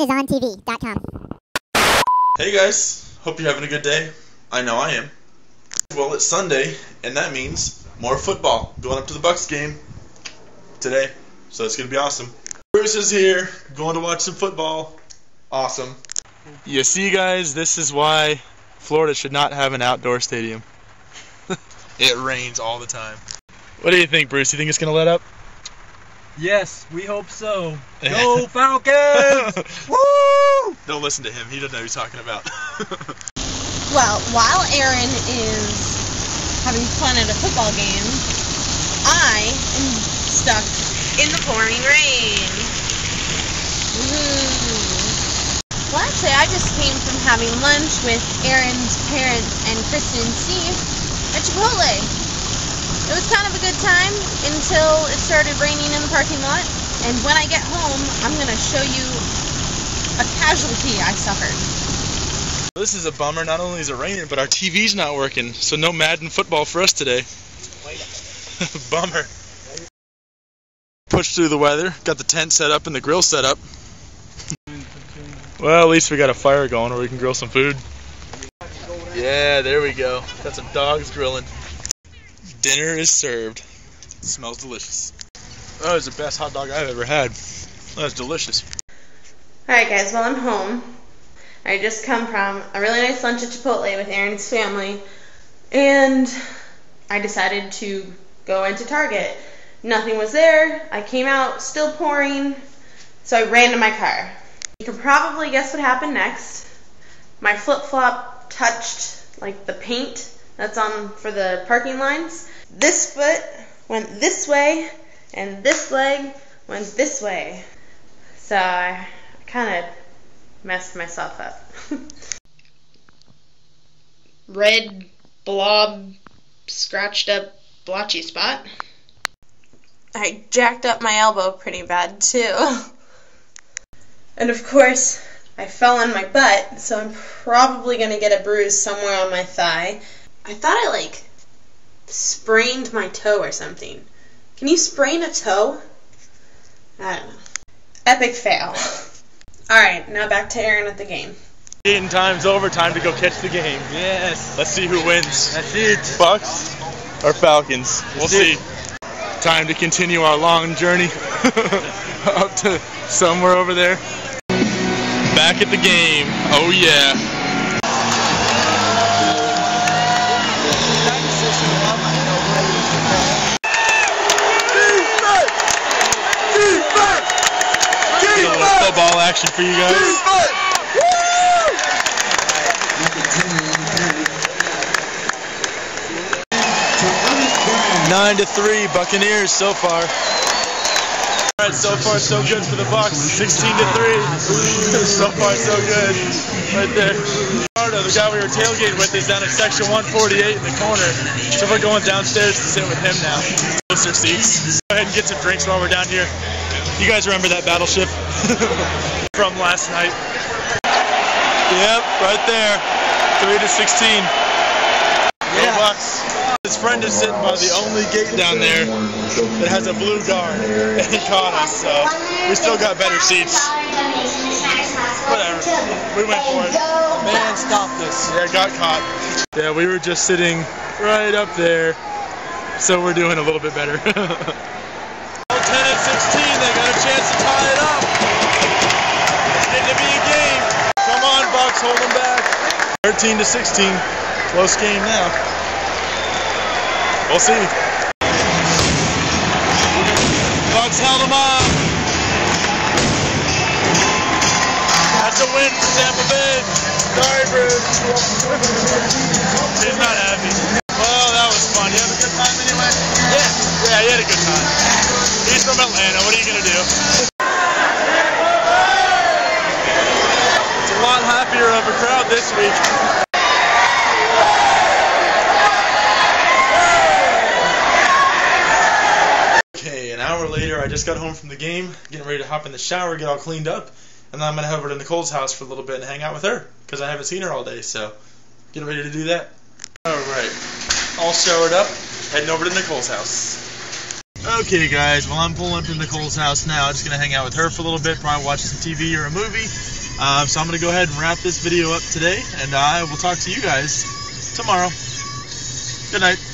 AaronIsOnTV.com. Hey guys, hope you're having a good day. I know I am. Well, it's Sunday, and that means more football going up to the Bucs game today, so it's going to be awesome. Bruce is here, going to watch some football. Awesome. You see, guys, this is why Florida should not have an outdoor stadium. It rains all the time. What do you think, Bruce? You think it's going to let up? Yes, we hope so. Go Falcons! Woo! Don't listen to him. He doesn't know what he's talking about. Well, while Aaron is having fun at a football game, I am stuck in the pouring rain. Woo! Well, actually, I just came from having lunch with Aaron's parents and Kristen and Steve at Chipotle. It was kind of a good time until it started raining in the parking lot, and when I get home, I'm going to show you a casualty I suffered. This is a bummer. Not only is it raining, but our TV's not working, so no Madden football for us today. Bummer. Pushed through the weather, got the tent set up and the grill set up. Well, at least we got a fire going where we can grill some food. Yeah, there we go. Got some dogs grilling. Dinner is served. It smells delicious. That was the best hot dog I've ever had. That was delicious. Alright guys, well I'm home. I just come from a really nice lunch at Chipotle with Aaron's family, and I decided to go into Target. Nothing was there. I came out, still pouring, so I ran to my car. You can probably guess what happened next. My flip-flop touched like the paint that's on for the parking lines. This foot went this way, and this leg went this way. So I kind of messed myself up. Red blob, scratched up, blotchy spot. I jacked up my elbow pretty bad too. And of course, I fell on my butt, so I'm probably gonna get a bruise somewhere on my thigh. I thought I, like, sprained my toe or something. Can you sprain a toe? I don't know. Epic fail. Alright, now back to Aaron at the game. Eating time's over, time to go catch the game. Yes. Let's see who wins. That's it. Bucks or Falcons. We'll see. Time to continue our long journey up to somewhere over there. Back at the game. Oh, yeah. Football action for you guys. Woo! 9-3, Buccaneers so far. All right, so far so good for the Bucs. 16-3. So far so good, right there. Ricardo, the guy we were tailgating with, is down at section 148 in the corner. So we're going downstairs to sit with him now. Closer seats. Go ahead and get some drinks while we're down here. You guys remember that battleship from last night? Yep, right there. 3-16. Yeah. Go Bucks. His friend is sitting by the only gate down there that has a blue guard, and he caught us, so we still got better seats. Whatever. We went for it. Man, stop this. Yeah, got caught. Yeah, we were just sitting right up there, so we're doing a little bit better. 10-16, they got a chance to tie it up. It's going to be a game. Come on, Bucks, hold them back. 13-16, close game now. We'll see. Bucks held them on. That's a win for Tampa Bay. Sorry, Bruce. He's not happy. Well, that was fun. You have a good time anyway? Yeah. Yeah, you had a good time. He's from Atlanta, what are you gonna do? It's a lot happier of a crowd this week. Okay, an hour later, I just got home from the game, getting ready to hop in the shower, get all cleaned up, and then I'm gonna head over to Nicole's house for a little bit and hang out with her, because I haven't seen her all day, so getting ready to do that. Alright, all showered up, heading over to Nicole's house. Okay, guys, well, I'm pulling up to Nicole's house now. I'm just going to hang out with her for a little bit, probably watch some TV or a movie. So I'm going to go ahead and wrap this video up today, and I will talk to you guys tomorrow. Good night.